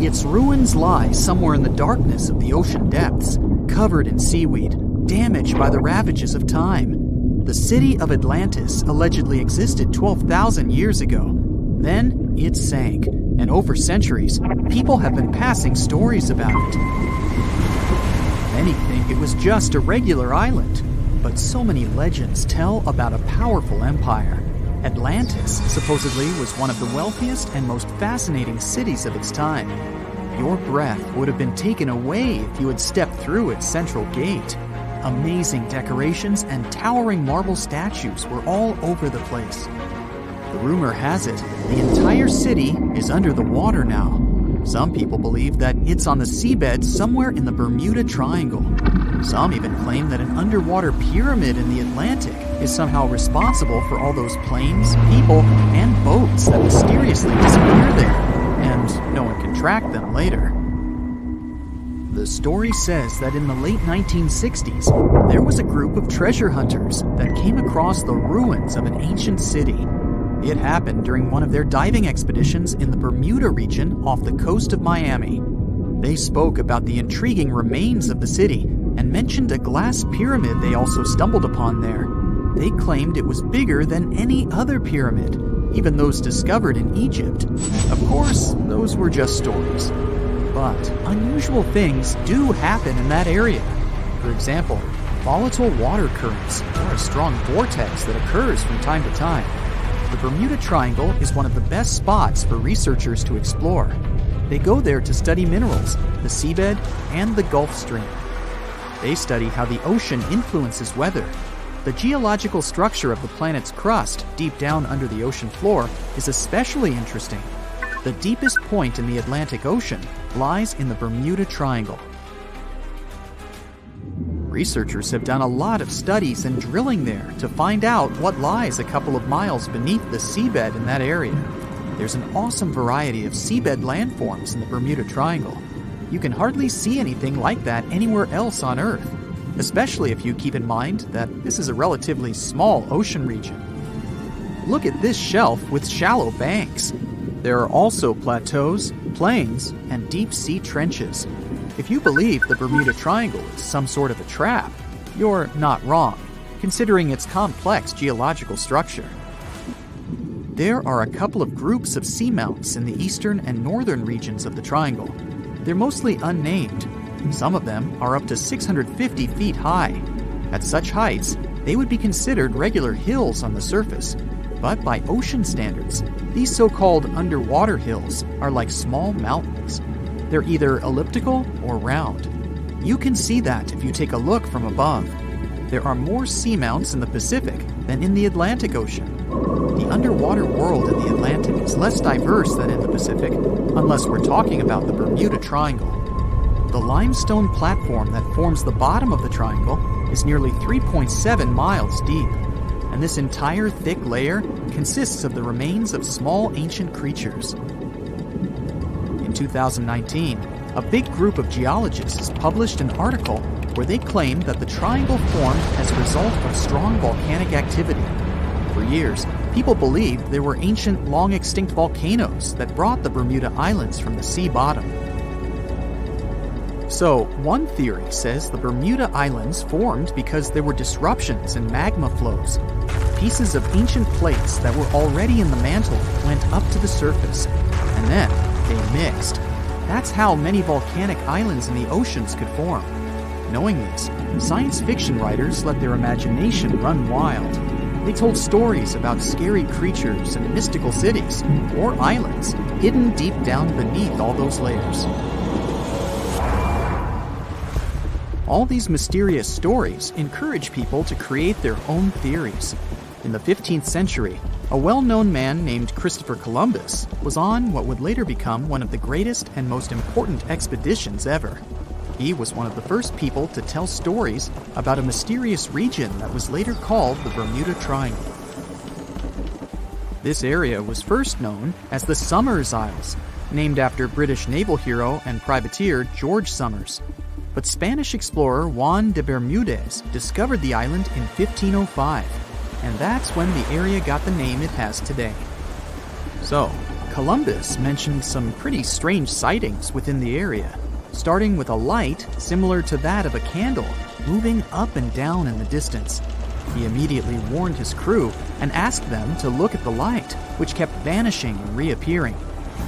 Its ruins lie somewhere in the darkness of the ocean depths, covered in seaweed, damaged by the ravages of time. The city of Atlantis allegedly existed 12,000 years ago. Then it sank, and over centuries, people have been passing stories about it. Many think it was just a regular island, but so many legends tell about a powerful empire. Atlantis supposedly was one of the wealthiest and most fascinating cities of its time. Your breath would have been taken away if you had stepped through its central gate. Amazing decorations and towering marble statues were all over the place. The rumor has it, the entire city is under the water now. Some people believe that it's on the seabed somewhere in the Bermuda Triangle. Some even claim that an underwater pyramid in the Atlantic is somehow responsible for all those planes, people, and boats that mysteriously disappear there, and no one can track them later. The story says that in the late 1960s, there was a group of treasure hunters that came across the ruins of an ancient city. It happened during one of their diving expeditions in the Bermuda region off the coast of Miami. They spoke about the intriguing remains of the city and mentioned a glass pyramid they also stumbled upon there. They claimed it was bigger than any other pyramid, even those discovered in Egypt. Of course, those were just stories. But unusual things do happen in that area. For example, volatile water currents are a strong vortex that occurs from time to time. The Bermuda Triangle is one of the best spots for researchers to explore. They go there to study minerals, the seabed, and the Gulf Stream. They study how the ocean influences weather. The geological structure of the planet's crust, deep down under the ocean floor, is especially interesting. The deepest point in the Atlantic Ocean lies in the Bermuda Triangle. Researchers have done a lot of studies and drilling there to find out what lies a couple of miles beneath the seabed in that area. There's an awesome variety of seabed landforms in the Bermuda Triangle. You can hardly see anything like that anywhere else on Earth, especially if you keep in mind that this is a relatively small ocean region. Look at this shelf with shallow banks. There are also plateaus, plains, and deep sea trenches. If you believe the Bermuda Triangle is some sort of a trap, you're not wrong, considering its complex geological structure. There are a couple of groups of seamounts in the eastern and northern regions of the triangle. They're mostly unnamed. Some of them are up to 650 feet high. At such heights, they would be considered regular hills on the surface. But by ocean standards, these so-called underwater hills are like small mountains. They're either elliptical or round. You can see that if you take a look from above. There are more seamounts in the Pacific than in the Atlantic Ocean. The underwater world in the Atlantic is less diverse than in the Pacific, unless we're talking about the Bermuda Triangle. The limestone platform that forms the bottom of the triangle is nearly 3.7 miles deep, and this entire thick layer consists of the remains of small ancient creatures. In 2019, a big group of geologists published an article where they claimed that the triangle formed as a result of strong volcanic activity. For years, people believed there were ancient, long-extinct volcanoes that brought the Bermuda Islands from the sea bottom. So, one theory says the Bermuda Islands formed because there were disruptions in magma flows. Pieces of ancient plates that were already in the mantle went up to the surface, and then they mixed. That's how many volcanic islands in the oceans could form. Knowing this, science fiction writers let their imagination run wild. They told stories about scary creatures and mystical cities, or islands, hidden deep down beneath all those layers. All these mysterious stories encourage people to create their own theories. In the 15th century, a well-known man named Christopher Columbus was on what would later become one of the greatest and most important expeditions ever. He was one of the first people to tell stories about a mysterious region that was later called the Bermuda Triangle. This area was first known as the Somers Isles, named after British naval hero and privateer George Somers. But Spanish explorer Juan de Bermudez discovered the island in 1505, and that's when the area got the name it has today. So, Columbus mentioned some pretty strange sightings within the area, starting with a light similar to that of a candle moving up and down in the distance. He immediately warned his crew and asked them to look at the light, which kept vanishing and reappearing.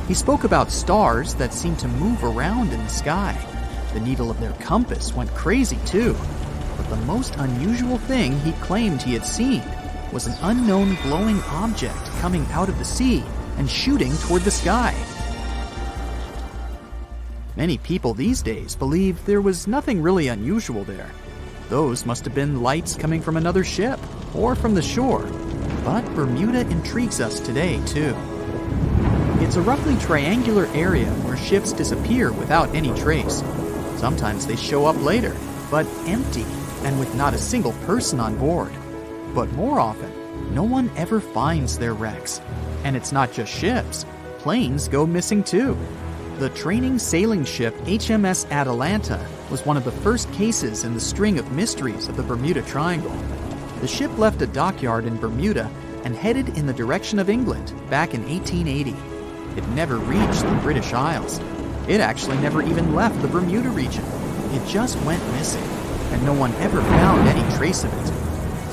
He spoke about stars that seemed to move around in the sky. The needle of their compass went crazy too. But the most unusual thing he claimed he had seen was an unknown glowing object coming out of the sea and shooting toward the sky. Many people these days believe there was nothing really unusual there. Those must have been lights coming from another ship or from the shore. But Bermuda intrigues us today too. It's a roughly triangular area where ships disappear without any trace. Sometimes they show up later, but empty and with not a single person on board. But more often, no one ever finds their wrecks. And it's not just ships, planes go missing too. The training sailing ship HMS Atalanta was one of the first cases in the string of mysteries of the Bermuda Triangle. The ship left a dockyard in Bermuda and headed in the direction of England back in 1880. It never reached the British Isles. It actually never even left the Bermuda region. It just went missing, and no one ever found any trace of it.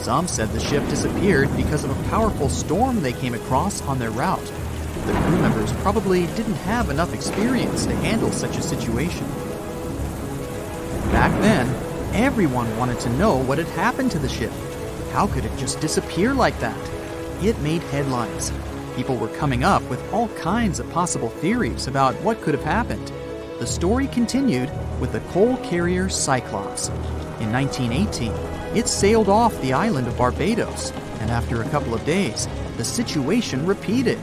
Some said the ship disappeared because of a powerful storm they came across on their route. The crew members probably didn't have enough experience to handle such a situation. Back then, everyone wanted to know what had happened to the ship. How could it just disappear like that? It made headlines. People were coming up with all kinds of possible theories about what could have happened. The story continued with the coal carrier Cyclops. In 1918, it sailed off the island of Barbados, and after a couple of days, the situation repeated.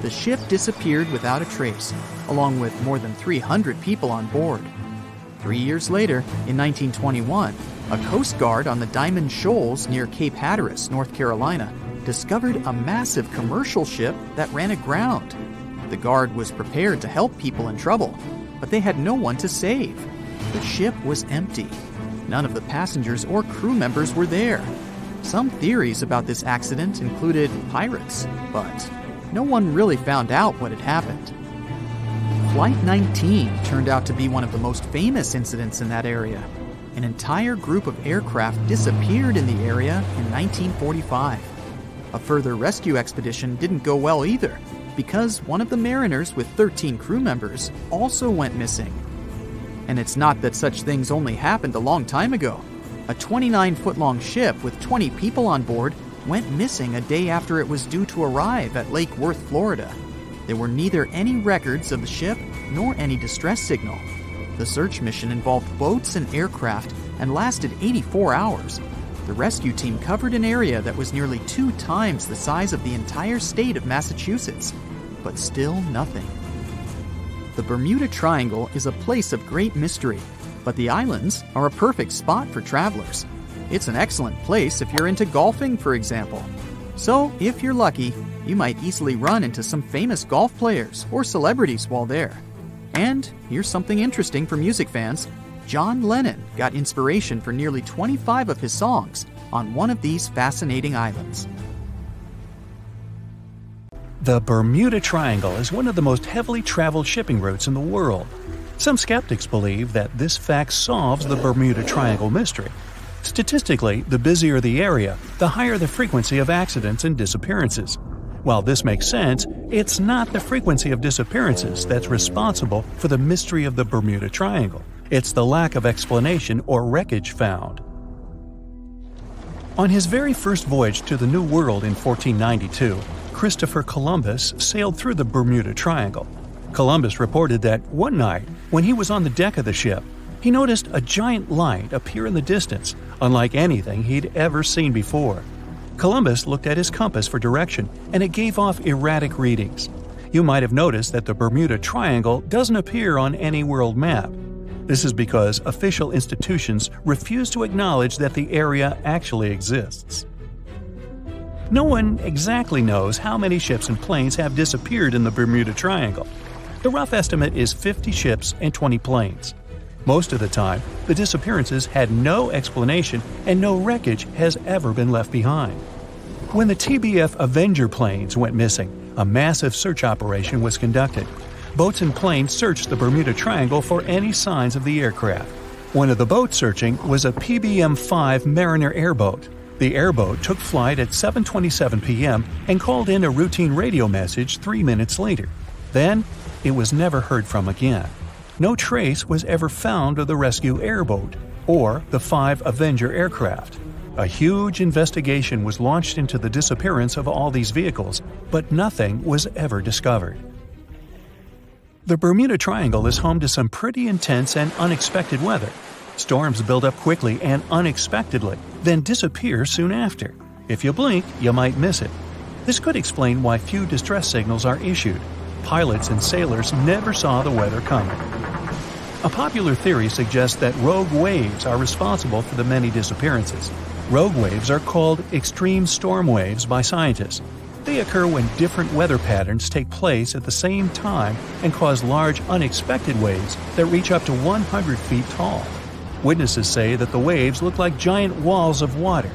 The ship disappeared without a trace, along with more than 300 people on board. 3 years later, in 1921, a Coast Guard on the Diamond Shoals near Cape Hatteras, North Carolina, discovered a massive commercial ship that ran aground. The Guard was prepared to help people in trouble, but they had no one to save. The ship was empty. None of the passengers or crew members were there. Some theories about this accident included pirates, but no one really found out what had happened. Flight 19 turned out to be one of the most famous incidents in that area. An entire group of aircraft disappeared in the area in 1945. A further rescue expedition didn't go well either, because one of the mariners with 13 crew members also went missing. And it's not that such things only happened a long time ago. A 29-foot-long ship with 20 people on board went missing a day after it was due to arrive at Lake Worth, Florida. There were neither any records of the ship nor any distress signal. The search mission involved boats and aircraft and lasted 84 hours. The rescue team covered an area that was nearly 2 times the size of the entire state of Massachusetts, but still nothing. The Bermuda Triangle is a place of great mystery, but the islands are a perfect spot for travelers. It's an excellent place if you're into golfing, for example. So, if you're lucky, you might easily run into some famous golf players or celebrities while there. And here's something interesting for music fans. John Lennon got inspiration for nearly 25 of his songs on one of these fascinating islands. The Bermuda Triangle is one of the most heavily traveled shipping routes in the world. Some skeptics believe that this fact solves the Bermuda Triangle mystery. Statistically, the busier the area, the higher the frequency of accidents and disappearances. While this makes sense, it's not the frequency of disappearances that's responsible for the mystery of the Bermuda Triangle. It's the lack of explanation or wreckage found. On his very first voyage to the New World in 1492, Christopher Columbus sailed through the Bermuda Triangle. Columbus reported that one night, when he was on the deck of the ship, he noticed a giant light appear in the distance, unlike anything he'd ever seen before. Columbus looked at his compass for direction, and it gave off erratic readings. You might have noticed that the Bermuda Triangle doesn't appear on any world map. This is because official institutions refuse to acknowledge that the area actually exists. No one exactly knows how many ships and planes have disappeared in the Bermuda Triangle. The rough estimate is 50 ships and 20 planes. Most of the time, the disappearances had no explanation and no wreckage has ever been left behind. When the TBF Avenger planes went missing, a massive search operation was conducted. Boats and planes searched the Bermuda Triangle for any signs of the aircraft. One of the boats searching was a PBM-5 Mariner airboat. The airboat took flight at 7:27 p.m. and called in a routine radio message 3 minutes later. Then, it was never heard from again. No trace was ever found of the rescue airboat or the 5 Avenger aircraft. A huge investigation was launched into the disappearance of all these vehicles, but nothing was ever discovered. The Bermuda Triangle is home to some pretty intense and unexpected weather. Storms build up quickly and unexpectedly, then disappear soon after. If you blink, you might miss it. This could explain why few distress signals are issued. Pilots and sailors never saw the weather coming. A popular theory suggests that rogue waves are responsible for the many disappearances. Rogue waves are called extreme storm waves by scientists. They occur when different weather patterns take place at the same time and cause large, unexpected waves that reach up to 100 feet tall. Witnesses say that the waves look like giant walls of water.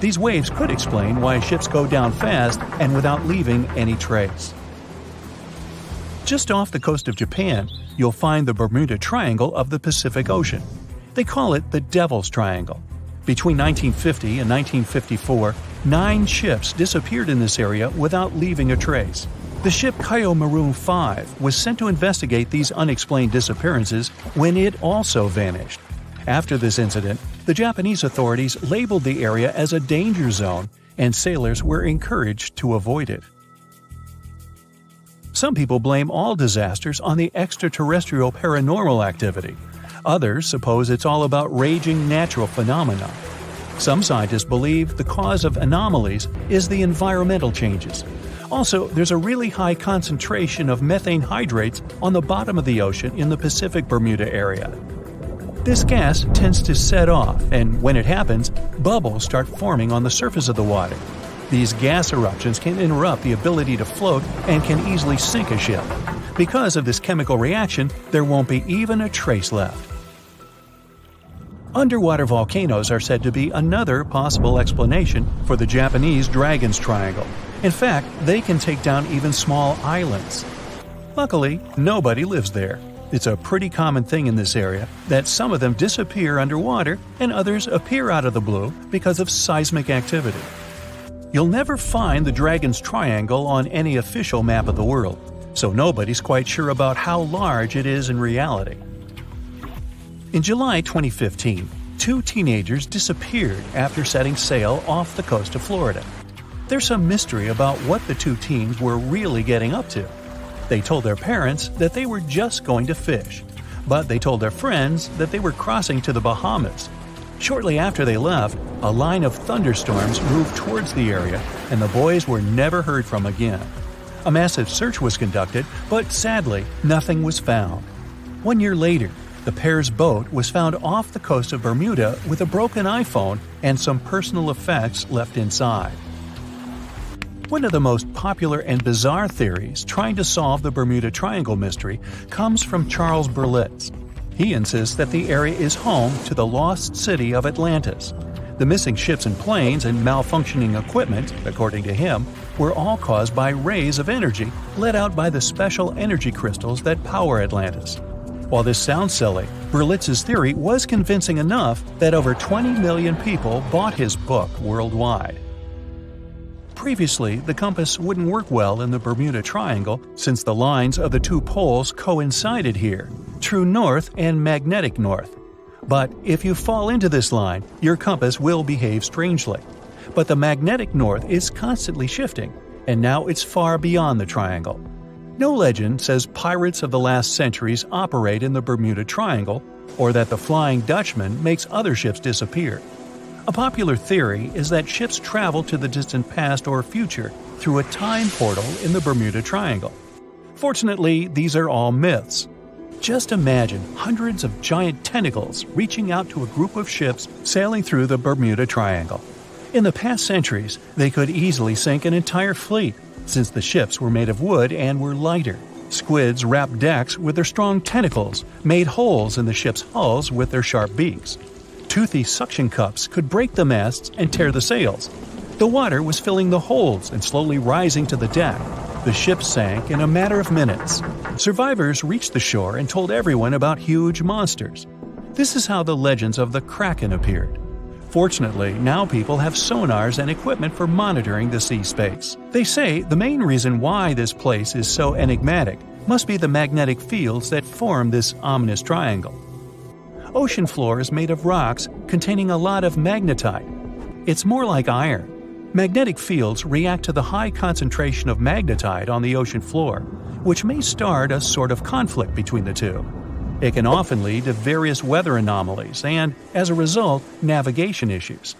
These waves could explain why ships go down fast and without leaving any trace. Just off the coast of Japan, you'll find the Bermuda Triangle of the Pacific Ocean. They call it the Devil's Triangle. Between 1950 and 1954, 9 ships disappeared in this area without leaving a trace. The ship Kaiyo Maru 5 was sent to investigate these unexplained disappearances when it also vanished. After this incident, the Japanese authorities labeled the area as a danger zone, and sailors were encouraged to avoid it. Some people blame all disasters on the extraterrestrial paranormal activity. Others suppose it's all about raging natural phenomena. Some scientists believe the cause of anomalies is the environmental changes. Also, there's a really high concentration of methane hydrates on the bottom of the ocean in the Pacific Bermuda area. This gas tends to set off, and when it happens, bubbles start forming on the surface of the water. These gas eruptions can interrupt the ability to float and can easily sink a ship. Because of this chemical reaction, there won't be even a trace left. Underwater volcanoes are said to be another possible explanation for the Japanese Dragon's Triangle. In fact, they can take down even small islands. Luckily, nobody lives there. It's a pretty common thing in this area that some of them disappear underwater and others appear out of the blue because of seismic activity. You'll never find the Dragon's Triangle on any official map of the world, so nobody's quite sure about how large it is in reality. In July 2015, 2 teenagers disappeared after setting sail off the coast of Florida. There's some mystery about what the 2 teens were really getting up to. They told their parents that they were just going to fish, but they told their friends that they were crossing to the Bahamas. Shortly after they left, a line of thunderstorms moved towards the area, and the boys were never heard from again. A massive search was conducted, but sadly, nothing was found. 1 year later, the pair's boat was found off the coast of Bermuda with a broken iPhone and some personal effects left inside. One of the most popular and bizarre theories trying to solve the Bermuda Triangle mystery comes from Charles Berlitz. He insists that the area is home to the lost city of Atlantis. The missing ships and planes and malfunctioning equipment, according to him, were all caused by rays of energy let out by the special energy crystals that power Atlantis. While this sounds silly, Berlitz's theory was convincing enough that over 20 million people bought his book worldwide. Previously, the compass wouldn't work well in the Bermuda Triangle since the lines of the 2 poles coincided here – true north and magnetic north. But if you fall into this line, your compass will behave strangely. But the magnetic north is constantly shifting, and now it's far beyond the triangle. No legend says pirates of the last centuries operate in the Bermuda Triangle, or that the Flying Dutchman makes other ships disappear. A popular theory is that ships travel to the distant past or future through a time portal in the Bermuda Triangle. Fortunately, these are all myths. Just imagine hundreds of giant tentacles reaching out to a group of ships sailing through the Bermuda Triangle. In the past centuries, they could easily sink an entire fleet, since the ships were made of wood and were lighter. Squids wrapped decks with their strong tentacles, made holes in the ship's hulls with their sharp beaks. Toothy suction cups could break the masts and tear the sails. The water was filling the holds and slowly rising to the deck. The ship sank in a matter of minutes. Survivors reached the shore and told everyone about huge monsters. This is how the legends of the Kraken appeared. Fortunately, now people have sonars and equipment for monitoring the sea space. They say the main reason why this place is so enigmatic must be the magnetic fields that form this ominous triangle. Ocean floor is made of rocks containing a lot of magnetite. It's more like iron. Magnetic fields react to the high concentration of magnetite on the ocean floor, which may start a sort of conflict between the two. It can often lead to various weather anomalies and, as a result, navigation issues.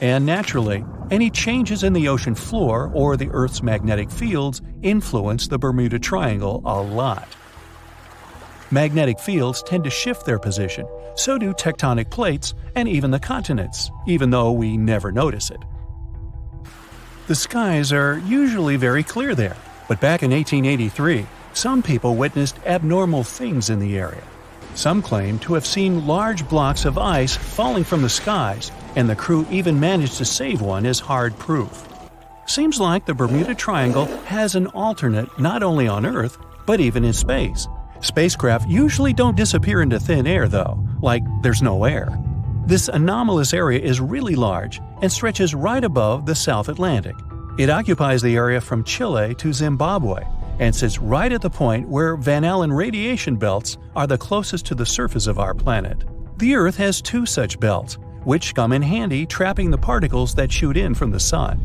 And naturally, any changes in the ocean floor or the Earth's magnetic fields influence the Bermuda Triangle a lot. Magnetic fields tend to shift their position, so do tectonic plates and even the continents, even though we never notice it. The skies are usually very clear there, but back in 1883, some people witnessed abnormal things in the area. Some claim to have seen large blocks of ice falling from the skies, and the crew even managed to save one as hard proof. Seems like the Bermuda Triangle has an alternate not only on Earth, but even in space. Spacecraft usually don't disappear into thin air, though, like there's no air. This anomalous area is really large and stretches right above the South Atlantic. It occupies the area from Chile to Zimbabwe and sits right at the point where Van Allen radiation belts are the closest to the surface of our planet. The Earth has two such belts, which come in handy trapping the particles that shoot in from the Sun.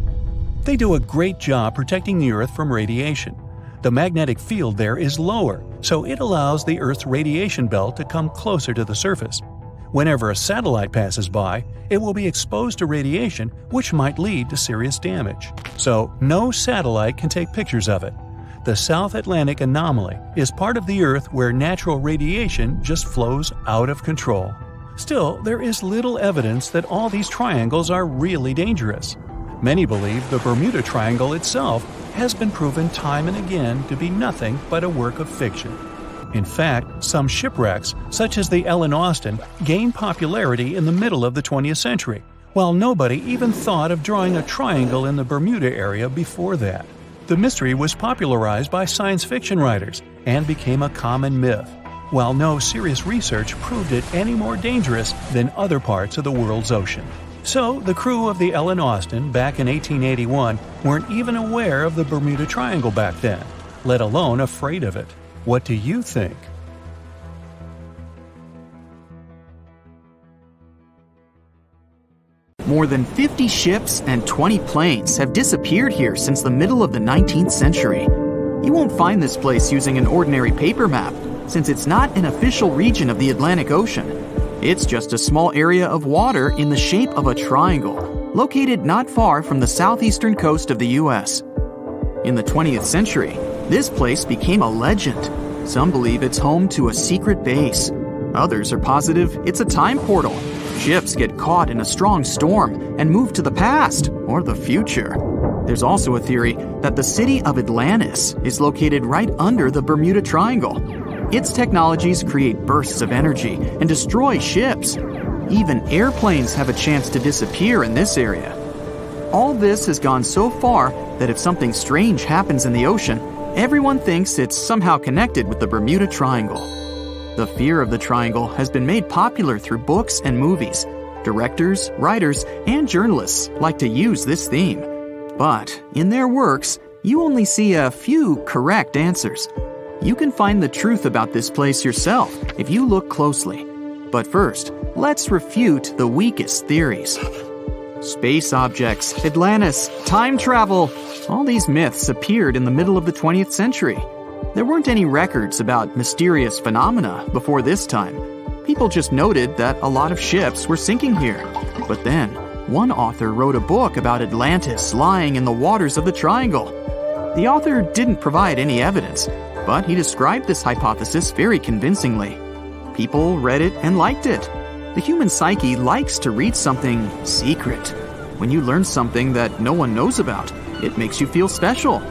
They do a great job protecting the Earth from radiation. The magnetic field there is lower, so it allows the Earth's radiation belt to come closer to the surface. Whenever a satellite passes by, it will be exposed to radiation, which might lead to serious damage. So no satellite can take pictures of it. The South Atlantic anomaly is part of the Earth where natural radiation just flows out of control. Still, there is little evidence that all these triangles are really dangerous. Many believe the Bermuda Triangle itself has been proven time and again to be nothing but a work of fiction. In fact, some shipwrecks, such as the Ellen Austin, gained popularity in the middle of the 20th century, while nobody even thought of drawing a triangle in the Bermuda area before that. The mystery was popularized by science fiction writers and became a common myth, while no serious research proved it any more dangerous than other parts of the world's ocean. So, the crew of the Ellen Austin back in 1881 weren't even aware of the Bermuda Triangle back then, let alone afraid of it. What do you think? More than 50 ships and 20 planes have disappeared here since the middle of the 19th century. You won't find this place using an ordinary paper map, since it's not an official region of the Atlantic Ocean. It's just a small area of water in the shape of a triangle, located not far from the southeastern coast of the U.S. In the 20th century, this place became a legend. Some believe it's home to a secret base. Others are positive it's a time portal. Ships get caught in a strong storm and move to the past or the future. There's also a theory that the city of Atlantis is located right under the Bermuda Triangle. Its technologies create bursts of energy and destroy ships. Even airplanes have a chance to disappear in this area. All this has gone so far that if something strange happens in the ocean, everyone thinks it's somehow connected with the Bermuda Triangle. The fear of the triangle has been made popular through books and movies. Directors, writers, and journalists like to use this theme. But in their works, you only see a few correct answers. You can find the truth about this place yourself if you look closely. But first, let's refute the weakest theories. Space objects, Atlantis, time travel, all these myths appeared in the middle of the 20th century. There weren't any records about mysterious phenomena before this time. People just noted that a lot of ships were sinking here. But then, one author wrote a book about Atlantis lying in the waters of the triangle. The author didn't provide any evidence, but he described this hypothesis very convincingly. People read it and liked it. The human psyche likes to read something secret. When you learn something that no one knows about, it makes you feel special.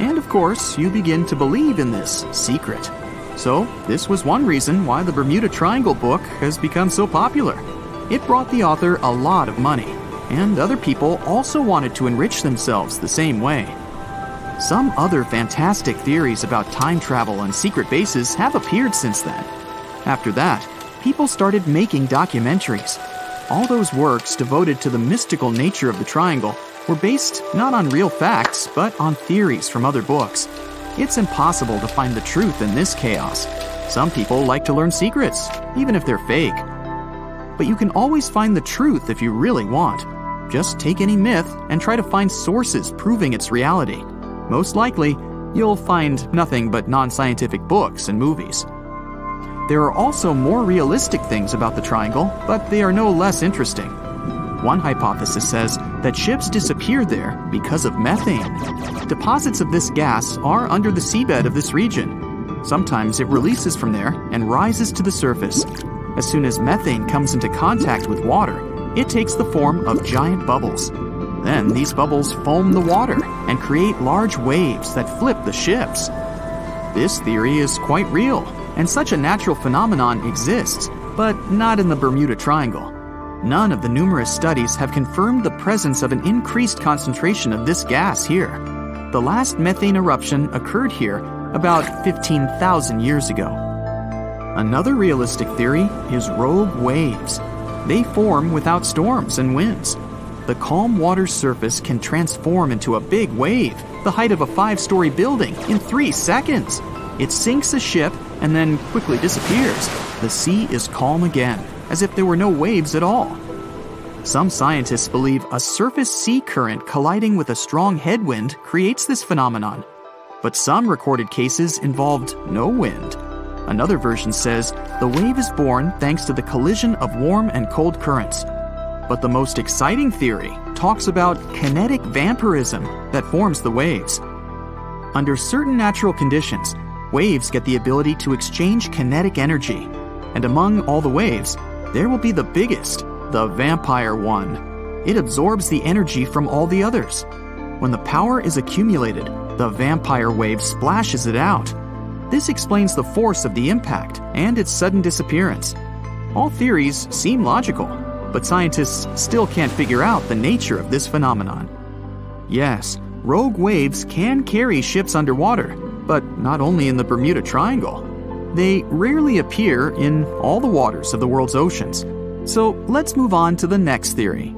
And of course, you begin to believe in this secret. So, this was one reason why the Bermuda Triangle book has become so popular. It brought the author a lot of money, and other people also wanted to enrich themselves the same way. Some other fantastic theories about time travel and secret bases have appeared since then. After that, people started making documentaries. All those works devoted to the mystical nature of the triangle were based not on real facts, but on theories from other books. It's impossible to find the truth in this chaos. Some people like to learn secrets, even if they're fake. But you can always find the truth if you really want. Just take any myth and try to find sources proving its reality. Most likely, you'll find nothing but non-scientific books and movies. There are also more realistic things about the triangle, but they are no less interesting. One hypothesis says that ships disappeared there because of methane. Deposits of this gas are under the seabed of this region. Sometimes it releases from there and rises to the surface. As soon as methane comes into contact with water, it takes the form of giant bubbles. Then these bubbles foam the water and create large waves that flip the ships. This theory is quite real, and such a natural phenomenon exists, but not in the Bermuda Triangle. None of the numerous studies have confirmed the presence of an increased concentration of this gas here. The last methane eruption occurred here about 15,000 years ago. Another realistic theory is rogue waves. They form without storms and winds. The calm water's surface can transform into a big wave, the height of a 5-story building, in 3 seconds. It sinks a ship and then quickly disappears. The sea is calm again, as if there were no waves at all. Some scientists believe a surface sea current colliding with a strong headwind creates this phenomenon. But some recorded cases involved no wind. Another version says the wave is born thanks to the collision of warm and cold currents. But the most exciting theory talks about kinetic vampirism that forms the waves. Under certain natural conditions, waves get the ability to exchange kinetic energy. And among all the waves, there will be the biggest, the vampire one. It absorbs the energy from all the others. When the power is accumulated, the vampire wave splashes it out. This explains the force of the impact and its sudden disappearance. All theories seem logical, but scientists still can't figure out the nature of this phenomenon. Yes, rogue waves can carry ships underwater, but not only in the Bermuda Triangle. They rarely appear in all the waters of the world's oceans. So let's move on to the next theory.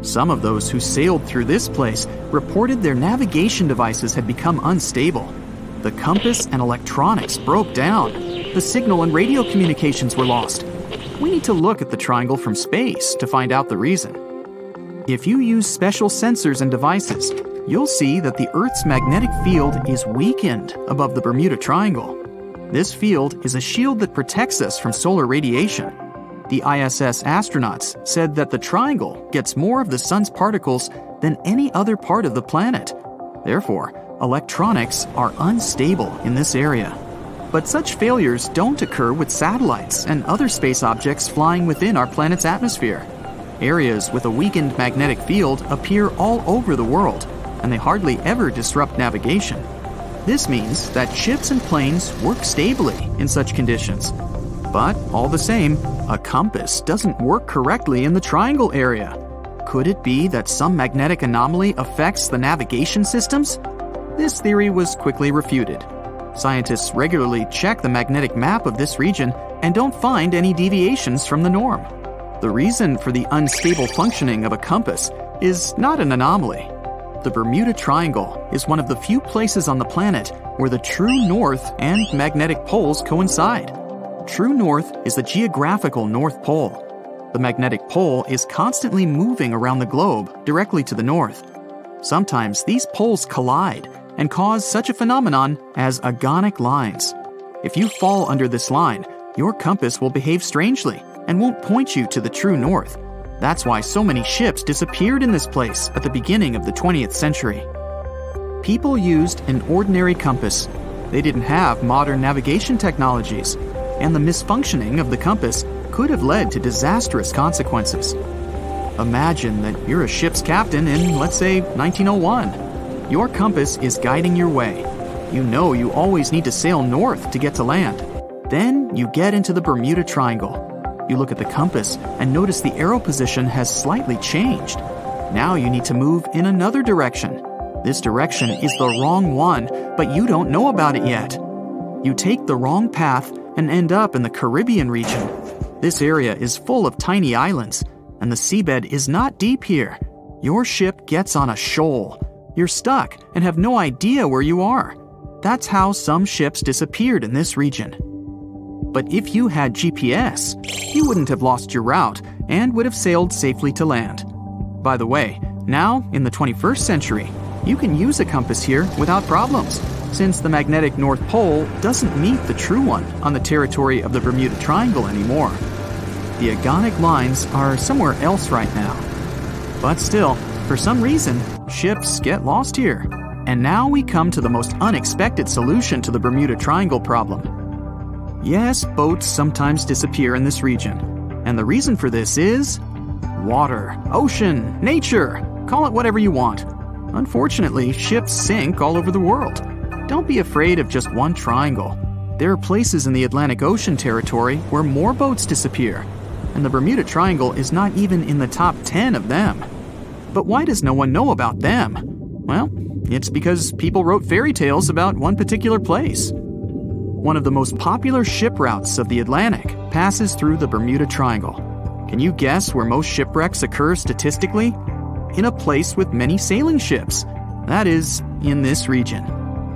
Some of those who sailed through this place reported their navigation devices had become unstable. The compass and electronics broke down. The signal and radio communications were lost. We need to look at the triangle from space to find out the reason. If you use special sensors and devices, you'll see that the Earth's magnetic field is weakened above the Bermuda Triangle. This field is a shield that protects us from solar radiation. The ISS astronauts said that the triangle gets more of the sun's particles than any other part of the planet. Therefore, electronics are unstable in this area. But such failures don't occur with satellites and other space objects flying within our planet's atmosphere. Areas with a weakened magnetic field appear all over the world, and they hardly ever disrupt navigation. This means that ships and planes work stably in such conditions. But all the same, a compass doesn't work correctly in the triangle area. Could it be that some magnetic anomaly affects the navigation systems? This theory was quickly refuted. Scientists regularly check the magnetic map of this region and don't find any deviations from the norm. The reason for the unstable functioning of a compass is not an anomaly. The Bermuda Triangle is one of the few places on the planet where the true north and magnetic poles coincide. True north is the geographical North Pole. The magnetic pole is constantly moving around the globe directly to the north. Sometimes these poles collide and cause such a phenomenon as agonic lines. If you fall under this line, your compass will behave strangely and won't point you to the true north. That's why so many ships disappeared in this place at the beginning of the 20th century. People used an ordinary compass. They didn't have modern navigation technologies, and the misfunctioning of the compass could have led to disastrous consequences. Imagine that you're a ship's captain in, let's say, 1901. Your compass is guiding your way. You know you always need to sail north to get to land. Then you get into the Bermuda Triangle. You look at the compass and notice the arrow position has slightly changed. Now you need to move in another direction. This direction is the wrong one, but you don't know about it yet. You take the wrong path and end up in the Caribbean region. This area is full of tiny islands, and the seabed is not deep here. Your ship gets on a shoal. You're stuck and have no idea where you are. That's how some ships disappeared in this region. But if you had GPS, you wouldn't have lost your route and would have sailed safely to land. By the way, now, in the 21st century, you can use a compass here without problems, since the magnetic North Pole doesn't meet the true one on the territory of the Bermuda Triangle anymore. The agonic lines are somewhere else right now. But still, for some reason, ships get lost here. And now we come to the most unexpected solution to the Bermuda Triangle problem. Yes, boats sometimes disappear in this region. And the reason for this is water, ocean, nature. Call it whatever you want. Unfortunately, ships sink all over the world. Don't be afraid of just one triangle. There are places in the Atlantic Ocean territory where more boats disappear, and the Bermuda Triangle is not even in the top 10 of them. But why does no one know about them? Well, it's because people wrote fairy tales about one particular place. One of the most popular ship routes of the Atlantic passes through the Bermuda Triangle. Can you guess where most shipwrecks occur statistically? In a place with many sailing ships. That is, in this region.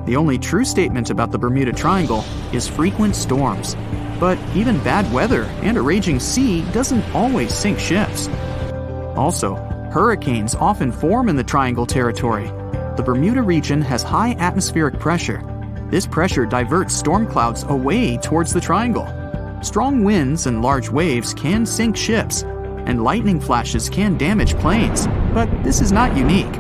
The only true statement about the Bermuda Triangle is frequent storms. But even bad weather and a raging sea doesn't always sink ships. Also, hurricanes often form in the Triangle territory. The Bermuda region has high atmospheric pressure. This pressure diverts storm clouds away towards the Triangle. Strong winds and large waves can sink ships, and lightning flashes can damage planes, but this is not unique.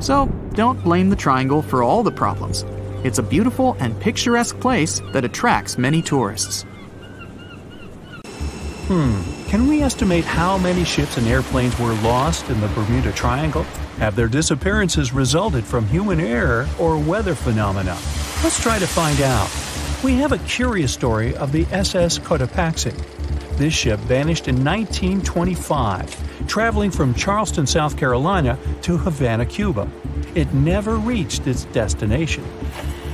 So don't blame the Triangle for all the problems. It's a beautiful and picturesque place that attracts many tourists. Can we estimate how many ships and airplanes were lost in the Bermuda Triangle? Have their disappearances resulted from human error or weather phenomena? Let's try to find out. We have a curious story of the SS Cotopaxi. This ship vanished in 1925, traveling from Charleston, South Carolina to Havana, Cuba. It never reached its destination.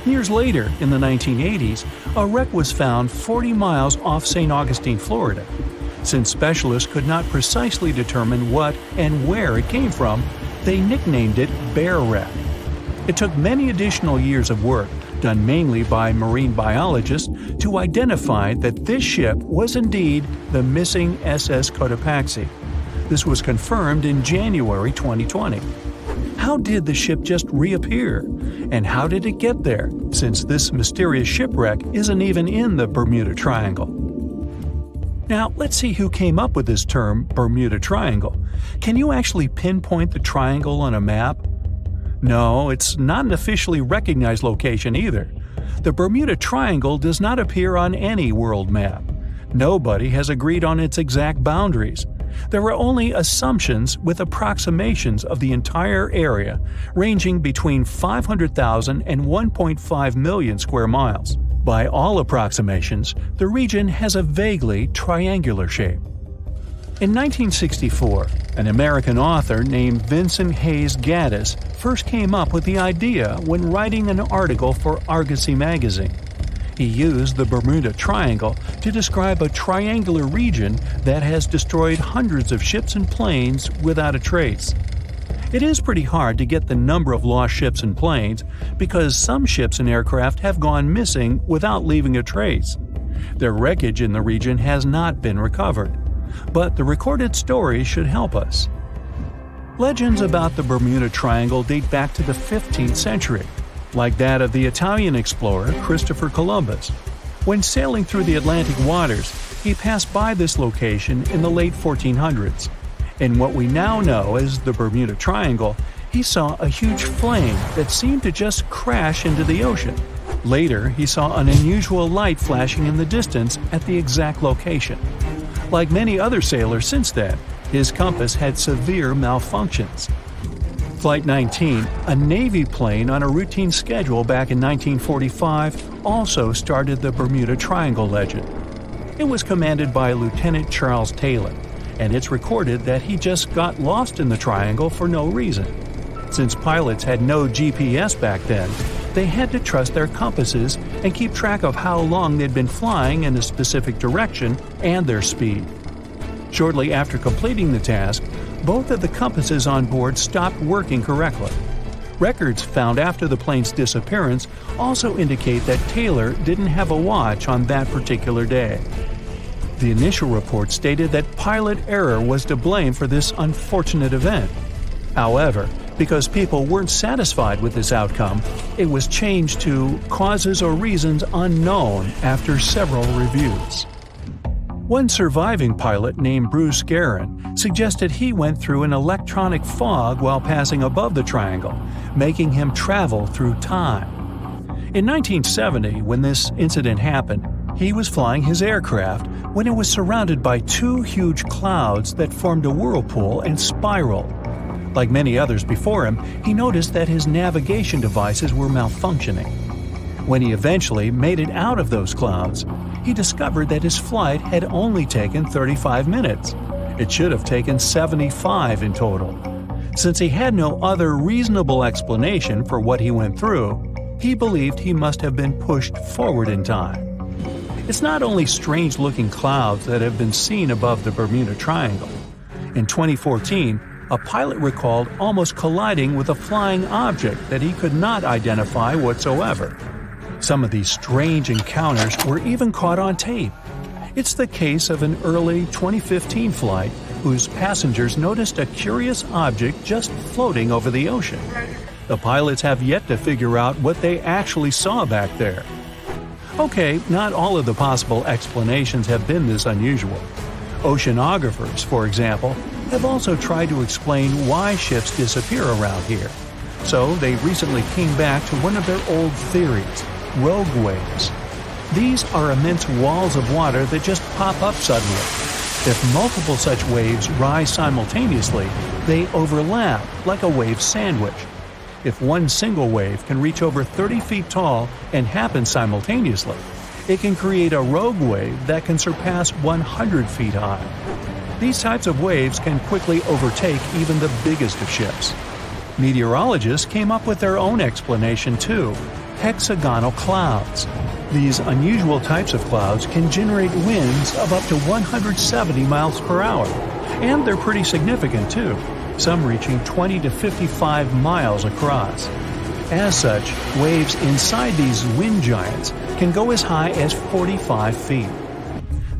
Years later, in the 1980s, a wreck was found 40 miles off St. Augustine, Florida. Since specialists could not precisely determine what and where it came from, they nicknamed it Bear Wreck. It took many additional years of work, done mainly by marine biologists, to identify that this ship was indeed the missing SS Cotopaxi. This was confirmed in January 2020. How did the ship just reappear? And how did it get there, since this mysterious shipwreck isn't even in the Bermuda Triangle? Now, let's see who came up with this term, Bermuda Triangle. Can you actually pinpoint the triangle on a map? No, it's not an officially recognized location either. The Bermuda Triangle does not appear on any world map. Nobody has agreed on its exact boundaries. There are only assumptions with approximations of the entire area, ranging between 500,000 and 1.5 million square miles. By all approximations, the region has a vaguely triangular shape. In 1964, an American author named Vincent Hayes Gaddis first came up with the idea when writing an article for Argosy magazine. He used the Bermuda Triangle to describe a triangular region that has destroyed hundreds of ships and planes without a trace. It is pretty hard to get the number of lost ships and planes because some ships and aircraft have gone missing without leaving a trace. Their wreckage in the region has not been recovered. But the recorded story should help us. Legends about the Bermuda Triangle date back to the 15th century, like that of the Italian explorer Christopher Columbus. When sailing through the Atlantic waters, he passed by this location in the late 1400s. In what we now know as the Bermuda Triangle, he saw a huge flame that seemed to just crash into the ocean. Later, he saw an unusual light flashing in the distance at the exact location. Like many other sailors since then, his compass had severe malfunctions. Flight 19, a Navy plane on a routine schedule back in 1945, also started the Bermuda Triangle legend. It was commanded by Lieutenant Charles Taylor, and it's recorded that he just got lost in the triangle for no reason. Since pilots had no GPS back then, they had to trust their compasses and keep track of how long they'd been flying in a specific direction and their speed. Shortly after completing the task, both of the compasses on board stopped working correctly. Records found after the plane's disappearance also indicate that Taylor didn't have a watch on that particular day. The initial report stated that pilot error was to blame for this unfortunate event. However, because people weren't satisfied with this outcome, it was changed to causes or reasons unknown after several reviews. One surviving pilot named Bruce Garin suggested he went through an electronic fog while passing above the triangle, making him travel through time. In 1970, when this incident happened, he was flying his aircraft when it was surrounded by two huge clouds that formed a whirlpool and spiraled. Like many others before him, he noticed that his navigation devices were malfunctioning. When he eventually made it out of those clouds, he discovered that his flight had only taken 35 minutes. It should have taken 75 in total. Since he had no other reasonable explanation for what he went through, he believed he must have been pushed forward in time. It's not only strange-looking clouds that have been seen above the Bermuda Triangle. In 2014, a pilot recalled almost colliding with a flying object that he could not identify whatsoever. Some of these strange encounters were even caught on tape. It's the case of an early 2015 flight whose passengers noticed a curious object just floating over the ocean. The pilots have yet to figure out what they actually saw back there. Okay, not all of the possible explanations have been this unusual. Oceanographers, for example, have also tried to explain why ships disappear around here. So they recently came back to one of their old theories, rogue waves. These are immense walls of water that just pop up suddenly. If multiple such waves rise simultaneously, they overlap like a wave sandwich. If one single wave can reach over 30 feet tall and happen simultaneously, it can create a rogue wave that can surpass 100 feet high. These types of waves can quickly overtake even the biggest of ships. Meteorologists came up with their own explanation too: hexagonal clouds. These unusual types of clouds can generate winds of up to 170 miles per hour, and they're pretty significant too, some reaching 20 to 55 miles across. As such, waves inside these wind giants can go as high as 45 feet.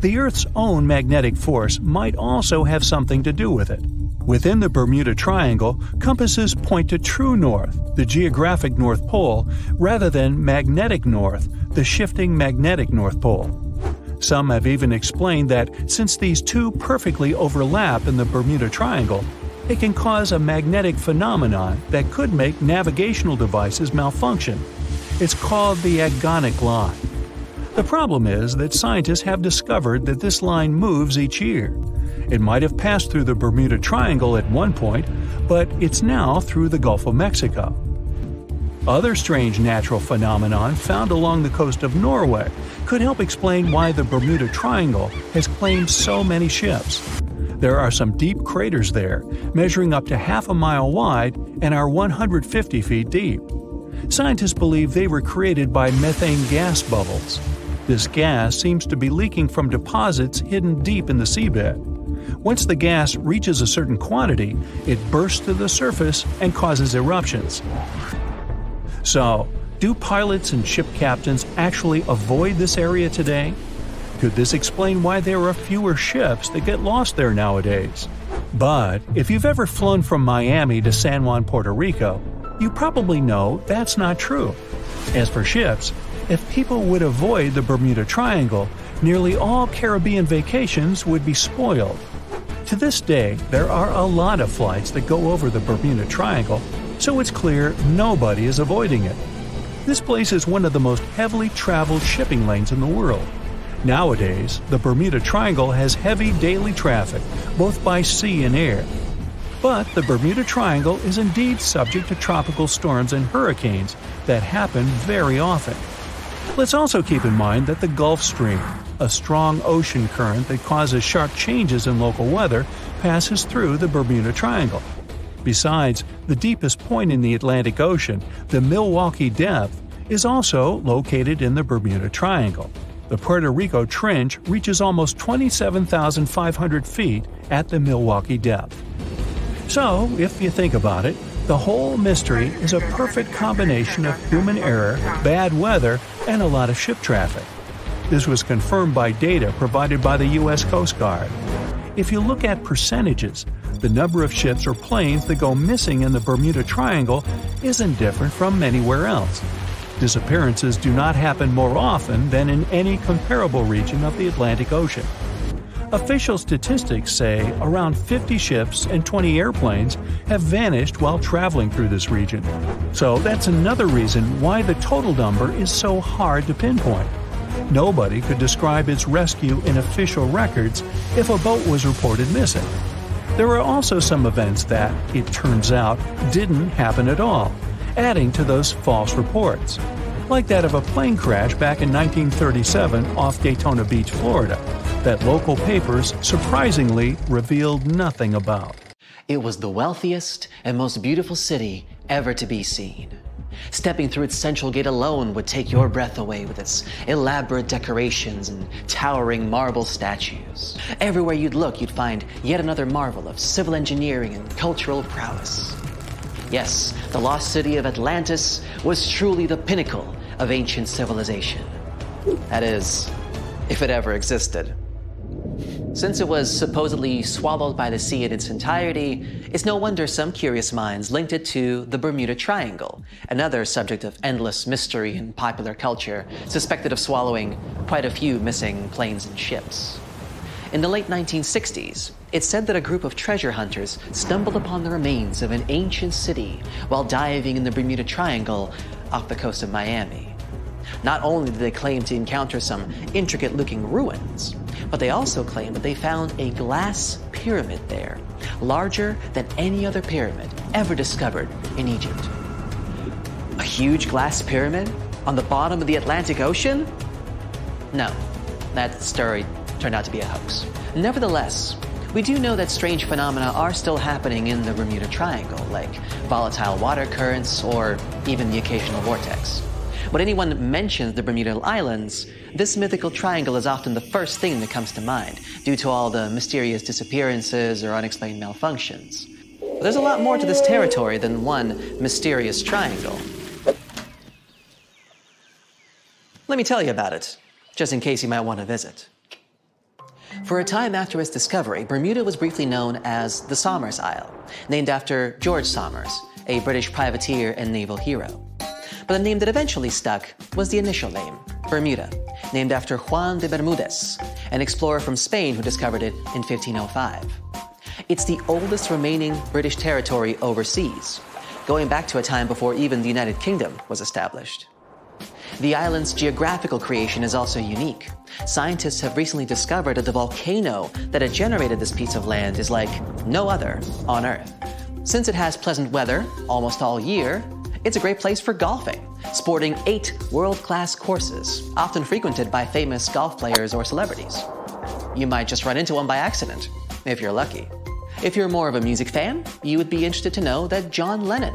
The Earth's own magnetic force might also have something to do with it. Within the Bermuda Triangle, compasses point to true north, the geographic North Pole, rather than magnetic north, the shifting magnetic North Pole. Some have even explained that since these two perfectly overlap in the Bermuda Triangle, it can cause a magnetic phenomenon that could make navigational devices malfunction. It's called the agonic line. The problem is that scientists have discovered that this line moves each year. It might have passed through the Bermuda Triangle at one point, but it's now through the Gulf of Mexico. Other strange natural phenomenon found along the coast of Norway could help explain why the Bermuda Triangle has claimed so many ships. There are some deep craters there, measuring up to half a mile wide and are 150 feet deep. Scientists believe they were created by methane gas bubbles. This gas seems to be leaking from deposits hidden deep in the seabed. Once the gas reaches a certain quantity, it bursts to the surface and causes eruptions. So, do pilots and ship captains actually avoid this area today? Could this explain why there are fewer ships that get lost there nowadays? But if you've ever flown from Miami to San Juan, Puerto Rico, you probably know that's not true. As for ships, if people would avoid the Bermuda Triangle, nearly all Caribbean vacations would be spoiled. To this day, there are a lot of flights that go over the Bermuda Triangle, so it's clear nobody is avoiding it. This place is one of the most heavily traveled shipping lanes in the world. Nowadays, the Bermuda Triangle has heavy daily traffic, both by sea and air. But the Bermuda Triangle is indeed subject to tropical storms and hurricanes that happen very often. Let's also keep in mind that the Gulf Stream, a strong ocean current that causes sharp changes in local weather, passes through the Bermuda Triangle. Besides, the deepest point in the Atlantic Ocean, the Milwaukee Depth, is also located in the Bermuda Triangle. The Puerto Rico Trench reaches almost 27,500 feet at the Milwaukee Depth. So, if you think about it, the whole mystery is a perfect combination of human error, bad weather, and a lot of ship traffic. This was confirmed by data provided by the U.S. Coast Guard. If you look at percentages, the number of ships or planes that go missing in the Bermuda Triangle isn't different from anywhere else. Disappearances do not happen more often than in any comparable region of the Atlantic Ocean. Official statistics say around 50 ships and 20 airplanes have vanished while traveling through this region. So that's another reason why the total number is so hard to pinpoint. Nobody could describe its rescue in official records if a boat was reported missing. There are also some events that, it turns out, didn't happen at all, adding to those false reports, like that of a plane crash back in 1937 off Daytona Beach, Florida, that local papers surprisingly revealed nothing about. It was the wealthiest and most beautiful city ever to be seen. Stepping through its central gate alone would take your breath away with its elaborate decorations and towering marble statues. Everywhere you'd look, you'd find yet another marvel of civil engineering and cultural prowess. Yes, the lost city of Atlantis was truly the pinnacle of ancient civilization. That is, if it ever existed. Since it was supposedly swallowed by the sea in its entirety, it's no wonder some curious minds linked it to the Bermuda Triangle, another subject of endless mystery in popular culture, suspected of swallowing quite a few missing planes and ships. In the late 1960s, it's said that a group of treasure hunters stumbled upon the remains of an ancient city while diving in the Bermuda Triangle off the coast of Miami. Not only did they claim to encounter some intricate-looking ruins, but they also claimed that they found a glass pyramid there, larger than any other pyramid ever discovered in Egypt. A huge glass pyramid on the bottom of the Atlantic Ocean? No, that story turned out to be a hoax. Nevertheless, we do know that strange phenomena are still happening in the Bermuda Triangle, like volatile water currents or even the occasional vortex. When anyone mentions the Bermuda Islands, this mythical triangle is often the first thing that comes to mind, due to all the mysterious disappearances or unexplained malfunctions. But there's a lot more to this territory than one mysterious triangle. Let me tell you about it, just in case you might want to visit. For a time after its discovery, Bermuda was briefly known as the Somers Isle, named after George Somers, a British privateer and naval hero. But the name that eventually stuck was the initial name, Bermuda, named after Juan de Bermudez, an explorer from Spain who discovered it in 1505. It's the oldest remaining British territory overseas, going back to a time before even the United Kingdom was established. The island's geographical creation is also unique. Scientists have recently discovered that the volcano that had generated this piece of land is like no other on Earth. Since it has pleasant weather almost all year, it's a great place for golfing, sporting 8 world-class courses, often frequented by famous golf players or celebrities. You might just run into one by accident, if you're lucky. If you're more of a music fan, you would be interested to know that John Lennon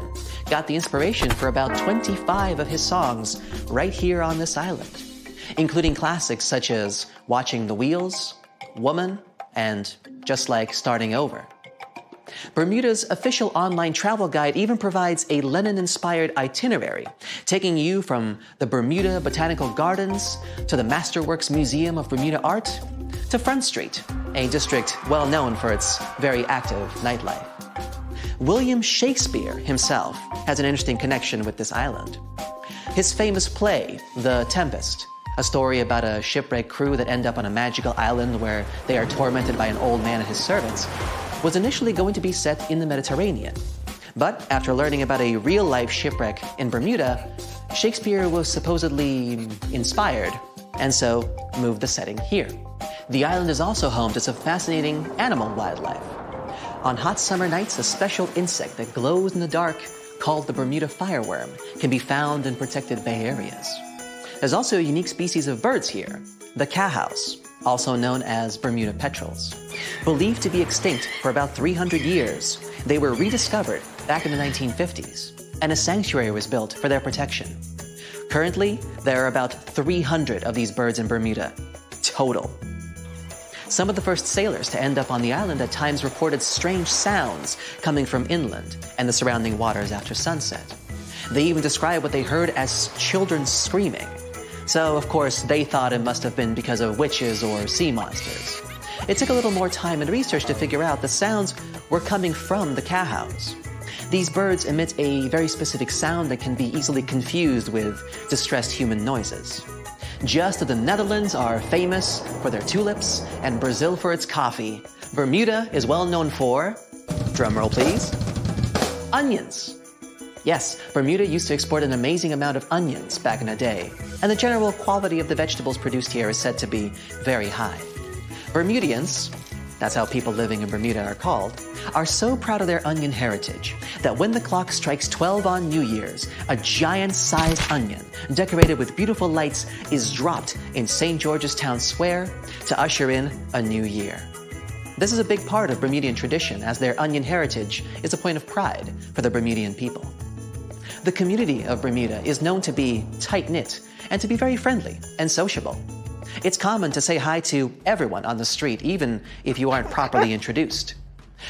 got the inspiration for about 25 of his songs right here on this island, including classics such as Watching the Wheels, Woman, and Just Like Starting Over. Bermuda's official online travel guide even provides a Lennon-inspired itinerary, taking you from the Bermuda Botanical Gardens to the Masterworks Museum of Bermuda Art to Front Street, a district well known for its very active nightlife. William Shakespeare himself has an interesting connection with this island. His famous play, The Tempest, a story about a shipwrecked crew that end up on a magical island where they are tormented by an old man and his servants, was initially going to be set in the Mediterranean. But after learning about a real-life shipwreck in Bermuda, Shakespeare was supposedly inspired, and so moved the setting here. The island is also home to some fascinating animal wildlife. On hot summer nights, a special insect that glows in the dark, called the Bermuda fireworm, can be found in protected bay areas. There's also a unique species of birds here, the cahows, also known as Bermuda petrels. Believed to be extinct for about 300 years, they were rediscovered back in the 1950s, and a sanctuary was built for their protection. Currently, there are about 300 of these birds in Bermuda, total. Some of the first sailors to end up on the island at times reported strange sounds coming from inland and the surrounding waters after sunset. They even described what they heard as children screaming. So, of course, they thought it must have been because of witches or sea monsters. It took a little more time and research to figure out the sounds were coming from the cahows. These birds emit a very specific sound that can be easily confused with distressed human noises. Just as the Netherlands are famous for their tulips and Brazil for its coffee, Bermuda is well known for, drumroll please, onions. Yes, Bermuda used to export an amazing amount of onions back in the day, and the general quality of the vegetables produced here is said to be very high. Bermudians, that's how people living in Bermuda are called, are so proud of their onion heritage that when the clock strikes 12 on New Year's, a giant-sized onion decorated with beautiful lights is dropped in St. George's Town Square to usher in a new year. This is a big part of Bermudian tradition, as their onion heritage is a point of pride for the Bermudian people. The community of Bermuda is known to be tight-knit and to be very friendly and sociable. It's common to say hi to everyone on the street, even if you aren't properly introduced.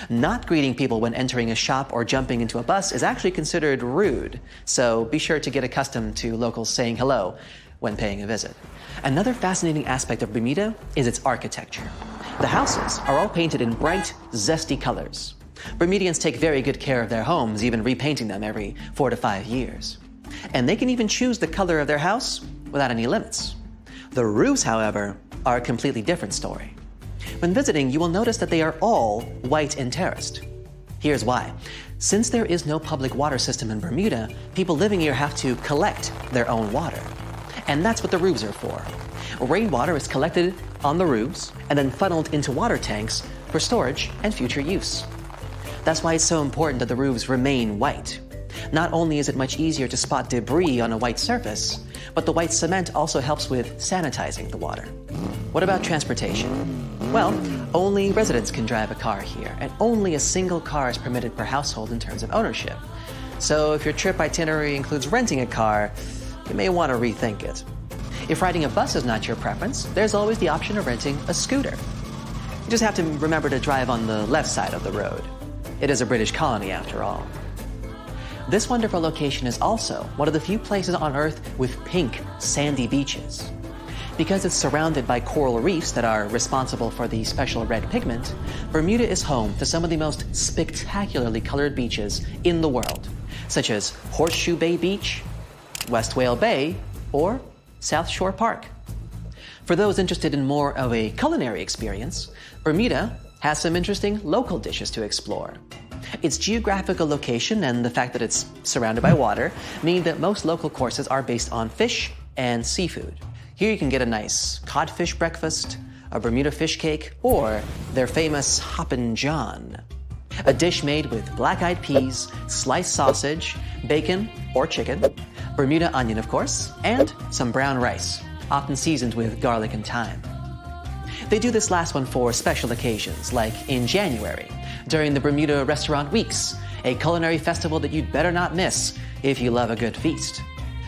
Not greeting people when entering a shop or jumping into a bus is actually considered rude, so be sure to get accustomed to locals saying hello when paying a visit. Another fascinating aspect of Bermuda is its architecture. The houses are all painted in bright, zesty colors. Bermudians take very good care of their homes, even repainting them every 4 to 5 years. And they can even choose the color of their house without any limits. The roofs, however, are a completely different story. When visiting, you will notice that they are all white and terraced. Here's why. Since there is no public water system in Bermuda, people living here have to collect their own water. And that's what the roofs are for. Rainwater is collected on the roofs and then funneled into water tanks for storage and future use. That's why it's so important that the roofs remain white. Not only is it much easier to spot debris on a white surface, but the white cement also helps with sanitizing the water. What about transportation? Well, only residents can drive a car here, and only a single car is permitted per household in terms of ownership. So if your trip itinerary includes renting a car, you may want to rethink it. If riding a bus is not your preference, there's always the option of renting a scooter. You just have to remember to drive on the left side of the road. It is a British colony, after all. This wonderful location is also one of the few places on Earth with pink, sandy beaches. Because it's surrounded by coral reefs that are responsible for the special red pigment, Bermuda is home to some of the most spectacularly colored beaches in the world, such as Horseshoe Bay Beach, West Whale Bay, or South Shore Park. For those interested in more of a culinary experience, Bermuda has some interesting local dishes to explore. Its geographical location and the fact that it's surrounded by water mean that most local courses are based on fish and seafood. Here you can get a nice codfish breakfast, a Bermuda fish cake, or their famous Hoppin' John, a dish made with black-eyed peas, sliced sausage, bacon or chicken, Bermuda onion of course, and some brown rice, often seasoned with garlic and thyme. They do this last one for special occasions, like in January, during the Bermuda Restaurant Weeks, a culinary festival that you'd better not miss if you love a good feast.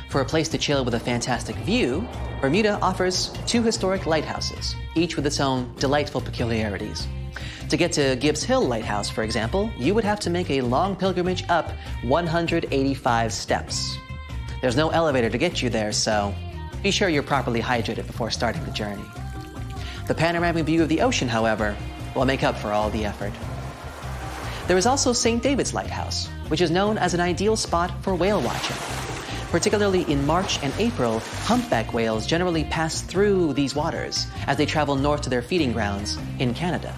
For a place to chill with a fantastic view, Bermuda offers 2 historic lighthouses, each with its own delightful peculiarities. To get to Gibbs Hill Lighthouse, for example, you would have to make a long pilgrimage up 185 steps. There's no elevator to get you there, so be sure you're properly hydrated before starting the journey. The panoramic view of the ocean, however, will make up for all the effort. There is also St. David's Lighthouse, which is known as an ideal spot for whale watching. Particularly in March and April, humpback whales generally pass through these waters as they travel north to their feeding grounds in Canada.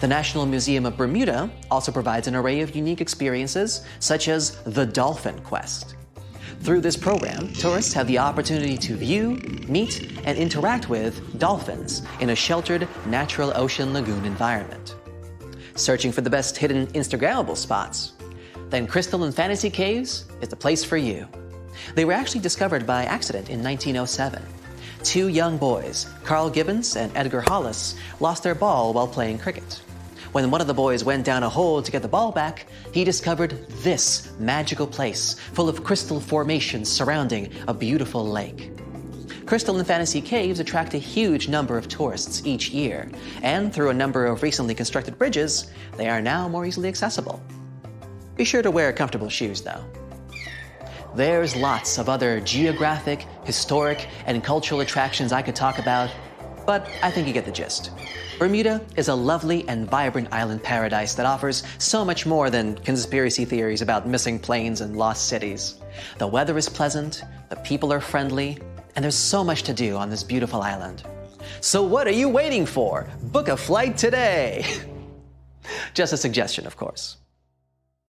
The National Museum of Bermuda also provides an array of unique experiences, such as the Dolphin Quest. Through this program, tourists have the opportunity to view, meet, and interact with dolphins in a sheltered natural ocean lagoon environment. Searching for the best hidden Instagrammable spots? Then Crystal and Fantasy Caves is the place for you. They were actually discovered by accident in 1907. Two young boys, Carl Gibbons and Edgar Hollis, lost their ball while playing cricket. When one of the boys went down a hole to get the ball back, he discovered this magical place full of crystal formations surrounding a beautiful lake. Crystal and Fantasy Caves attract a huge number of tourists each year, and through a number of recently constructed bridges, they are now more easily accessible. Be sure to wear comfortable shoes, though. There's lots of other geographic, historic, and cultural attractions I could talk about, but I think you get the gist. Bermuda is a lovely and vibrant island paradise that offers so much more than conspiracy theories about missing planes and lost cities. The weather is pleasant, the people are friendly, and there's so much to do on this beautiful island. So what are you waiting for? Book a flight today! Just a suggestion, of course.